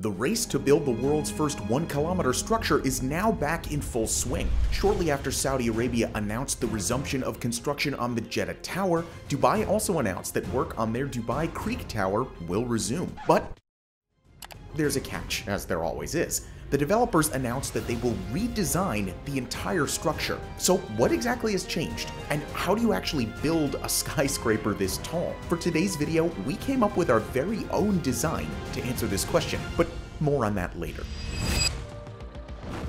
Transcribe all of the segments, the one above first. The race to build the world's first 1-kilometer structure is now back in full swing. Shortly after Saudi Arabia announced the resumption of construction on the Jeddah Tower, Dubai also announced that work on their Dubai Creek Tower will resume. But there's a catch, as there always is. The developers announced that they will redesign the entire structure. So what exactly has changed? And how do you actually build a skyscraper this tall? For today's video, we came up with our very own design to answer this question, but more on that later.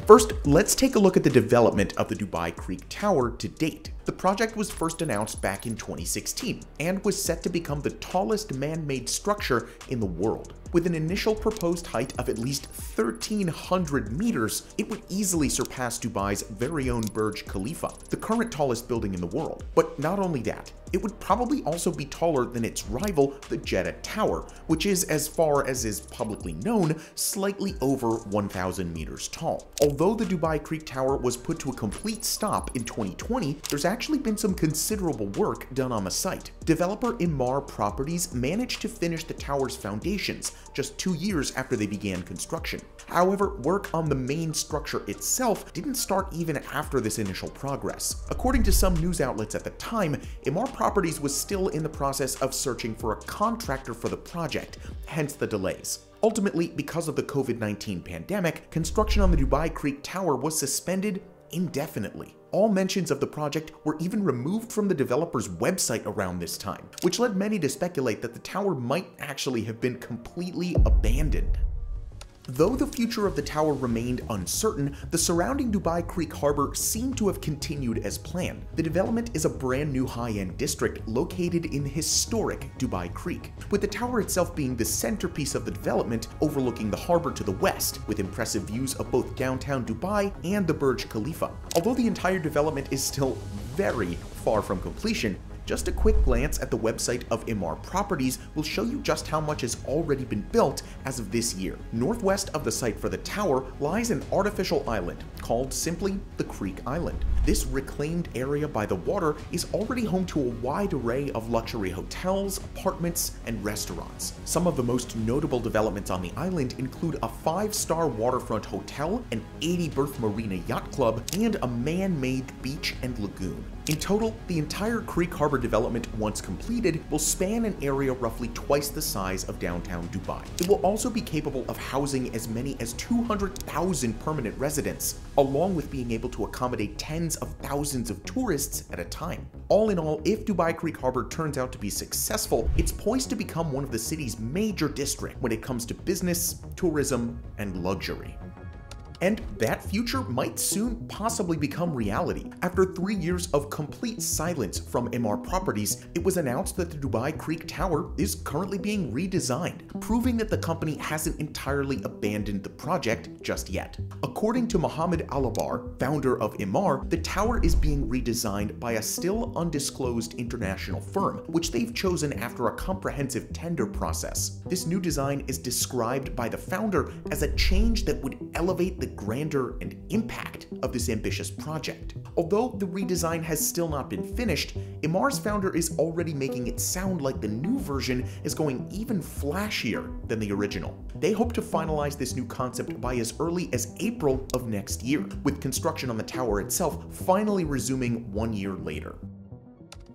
First, let's take a look at the development of the Dubai Creek Tower to date. The project was first announced back in 2016 and was set to become the tallest man-made structure in the world. With an initial proposed height of at least 1,300 meters, it would easily surpass Dubai's very own Burj Khalifa, the current tallest building in the world. But not only that, it would probably also be taller than its rival, the Jeddah Tower, which is, as far as is publicly known, slightly over 1,000 meters tall. Although the Dubai Creek Tower was put to a complete stop in 2020, there's actually been some considerable work done on the site. Developer Emaar Properties managed to finish the tower's foundations just 2 years after they began construction. However, work on the main structure itself didn't start even after this initial progress. According to some news outlets at the time, Emaar Properties was still in the process of searching for a contractor for the project, hence the delays. Ultimately, because of the COVID-19 pandemic, construction on the Dubai Creek Tower was suspended indefinitely. All mentions of the project were even removed from the developer's website around this time, which led many to speculate that the tower might actually have been completely abandoned. Though the future of the tower remained uncertain, the surrounding Dubai Creek Harbor seemed to have continued as planned. The development is a brand new high-end district located in historic Dubai Creek, with the tower itself being the centerpiece of the development, overlooking the harbor to the west, with impressive views of both downtown Dubai and the Burj Khalifa. Although the entire development is still very far from completion, just a quick glance at the website of Emaar Properties will show you just how much has already been built as of this year. Northwest of the site for the tower lies an artificial island called simply the Creek Island. This reclaimed area by the water is already home to a wide array of luxury hotels, apartments, and restaurants. Some of the most notable developments on the island include a 5-star waterfront hotel, an 80-berth marina yacht club, and a man-made beach and lagoon. In total, the entire Creek Harbor development, once completed, will span an area roughly twice the size of downtown Dubai. It will also be capable of housing as many as 200,000 permanent residents, along with being able to accommodate tens of thousands of tourists at a time. All in all, if Dubai Creek Harbor turns out to be successful, it's poised to become one of the city's major districts when it comes to business, tourism, and luxury. And that future might soon possibly become reality. After 3 years of complete silence from Emaar Properties, it was announced that the Dubai Creek Tower is currently being redesigned, proving that the company hasn't entirely abandoned the project just yet. According to Mohamed Alabbar, founder of Emaar, the tower is being redesigned by a still undisclosed international firm, which they've chosen after a comprehensive tender process. This new design is described by the founder as a change that would elevate the grandeur and impact of this ambitious project. Although the redesign has still not been finished, Emaar's founder is already making it sound like the new version is going even flashier than the original. They hope to finalize this new concept by as early as April of next year, with construction on the tower itself finally resuming 1 year later.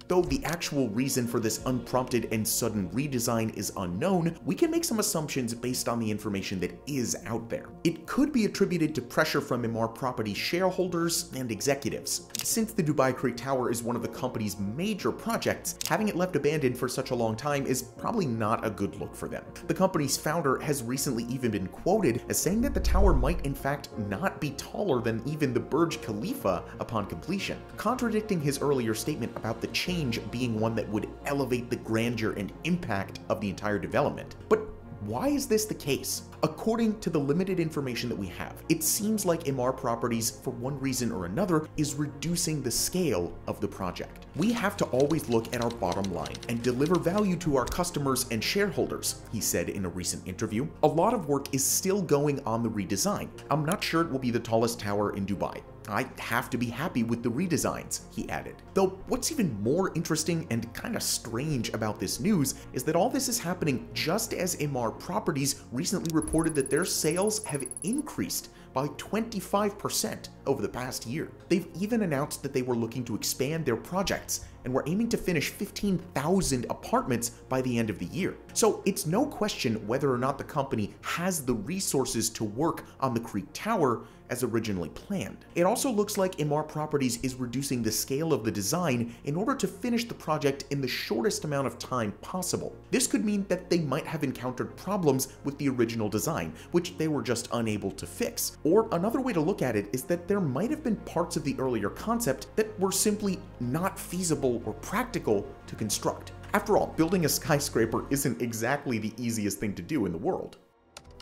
Though the actual reason for this unprompted and sudden redesign is unknown, we can make some assumptions based on the information that is out there. It could be attributed to pressure from Emaar Properties shareholders and executives. Since the Dubai Creek Tower is one of the company's major projects, having it left abandoned for such a long time is probably not a good look for them. The company's founder has recently even been quoted as saying that the tower might in fact not be taller than even the Burj Khalifa upon completion, contradicting his earlier statement about the change being one that would elevate the grandeur and impact of the entire development. But why is this the case? According to the limited information that we have, it seems like Emaar Properties, for one reason or another, is reducing the scale of the project. We have to always look at our bottom line and deliver value to our customers and shareholders, he said in a recent interview. A lot of work is still going on the redesign. I'm not sure it will be the tallest tower in Dubai. I have to be happy with the redesigns, he added. Though what's even more interesting and kind of strange about this news is that all this is happening just as Emaar Properties recently reported that their sales have increased by 25% over the past year. They've even announced that they were looking to expand their projects and were aiming to finish 15,000 apartments by the end of the year. So it's no question whether or not the company has the resources to work on the Creek Tower as originally planned. It also looks like Emaar Properties is reducing the scale of the design in order to finish the project in the shortest amount of time possible. This could mean that they might have encountered problems with the original design, which they were just unable to fix. Or another way to look at it is that there might have been parts of the earlier concept that were simply not feasible or practical to construct. After all, building a skyscraper isn't exactly the easiest thing to do in the world.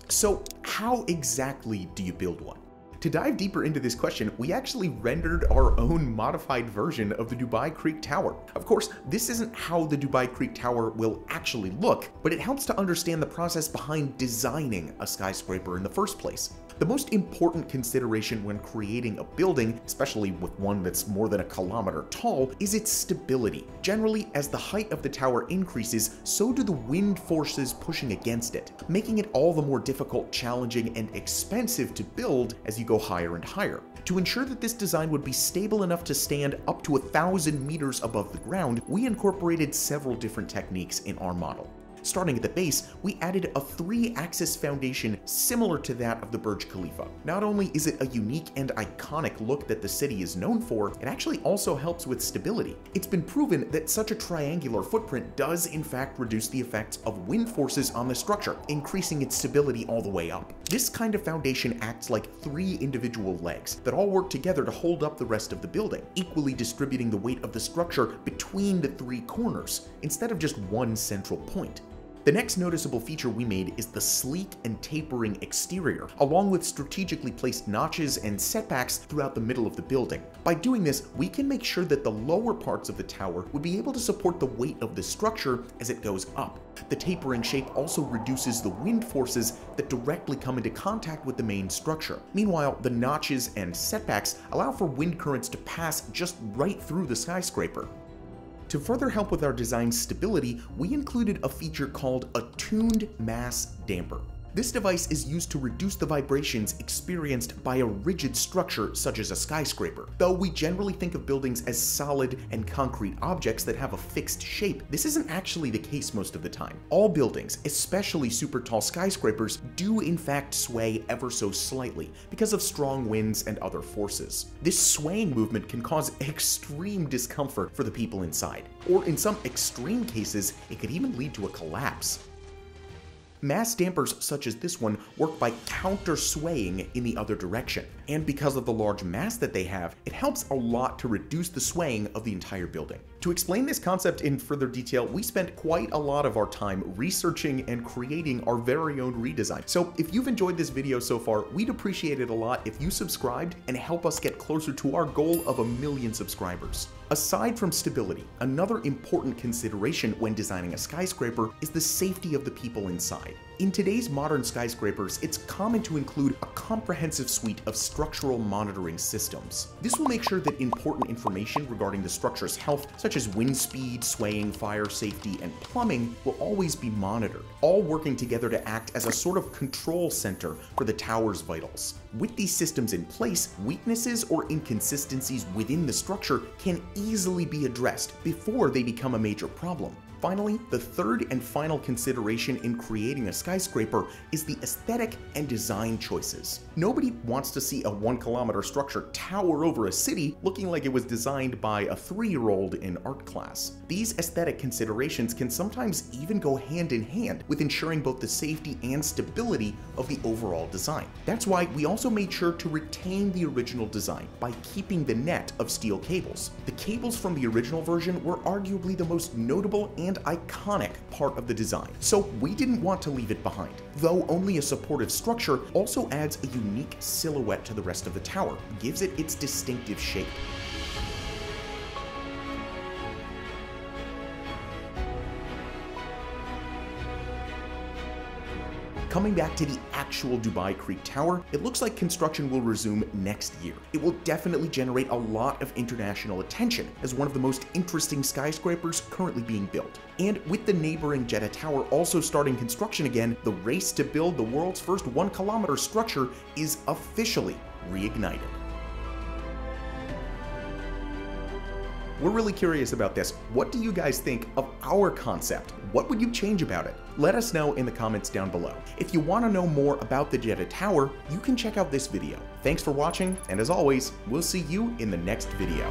So how exactly do you build one? To dive deeper into this question, we actually rendered our own modified version of the Dubai Creek Tower. Of course, this isn't how the Dubai Creek Tower will actually look, but it helps to understand the process behind designing a skyscraper in the first place. The most important consideration when creating a building, especially with one that's more than a kilometer tall, is its stability. Generally, as the height of the tower increases, so do the wind forces pushing against it, making it all the more difficult, challenging, and expensive to build as you go higher and higher. To ensure that this design would be stable enough to stand up to 1,000 meters above the ground, we incorporated several different techniques in our model. Starting at the base, we added a 3-axis foundation similar to that of the Burj Khalifa. Not only is it a unique and iconic look that the city is known for, it actually also helps with stability. It's been proven that such a triangular footprint does in fact reduce the effects of wind forces on the structure, increasing its stability all the way up. This kind of foundation acts like 3 individual legs that all work together to hold up the rest of the building, equally distributing the weight of the structure between the 3 corners, instead of just one central point. The next noticeable feature we made is the sleek and tapering exterior, along with strategically placed notches and setbacks throughout the middle of the building. By doing this, we can make sure that the lower parts of the tower would be able to support the weight of the structure as it goes up. The tapering shape also reduces the wind forces that directly come into contact with the main structure. Meanwhile, the notches and setbacks allow for wind currents to pass just right through the skyscraper. To further help with our design's stability, we included a feature called a tuned mass damper. This device is used to reduce the vibrations experienced by a rigid structure such as a skyscraper. Though we generally think of buildings as solid and concrete objects that have a fixed shape, this isn't actually the case most of the time. All buildings, especially super tall skyscrapers, do in fact sway ever so slightly because of strong winds and other forces. This swaying movement can cause extreme discomfort for the people inside, or in some extreme cases, it could even lead to a collapse. Mass dampers such as this one work by counter-swaying in the other direction. And because of the large mass that they have, it helps a lot to reduce the swaying of the entire building. To explain this concept in further detail, we spent quite a lot of our time researching and creating our very own redesign. So if you've enjoyed this video so far, we'd appreciate it a lot if you subscribed and help us get closer to our goal of 1 million subscribers. Aside from stability, another important consideration when designing a skyscraper is the safety of the people inside. In today's modern skyscrapers, it's common to include a comprehensive suite of structural monitoring systems. This will make sure that important information regarding the structure's health, such as wind speed, swaying, fire safety, and plumbing, will always be monitored, all working together to act as a sort of control center for the tower's vitals. With these systems in place, weaknesses or inconsistencies within the structure can easily be addressed before they become a major problem. Finally, the third and final consideration in creating a skyscraper is the aesthetic and design choices. Nobody wants to see a 1-kilometer structure tower over a city looking like it was designed by a 3-year-old in art class. These aesthetic considerations can sometimes even go hand in hand with ensuring both the safety and stability of the overall design. That's why we also made sure to retain the original design by keeping the net of steel cables. The cables from the original version were arguably the most notable and iconic part of the design, so we didn't want to leave it behind. Though only a supportive structure also adds a unique silhouette to the rest of the tower, gives it its distinctive shape. Coming back to the actual Dubai Creek Tower, it looks like construction will resume next year. It will definitely generate a lot of international attention as one of the most interesting skyscrapers currently being built. And with the neighboring Jeddah Tower also starting construction again, the race to build the world's first 1-kilometer structure is officially reignited. We're really curious about this. What do you guys think of our concept? What would you change about it? Let us know in the comments down below. If you want to know more about the Jeddah Tower, you can check out this video. Thanks for watching, and as always, we'll see you in the next video.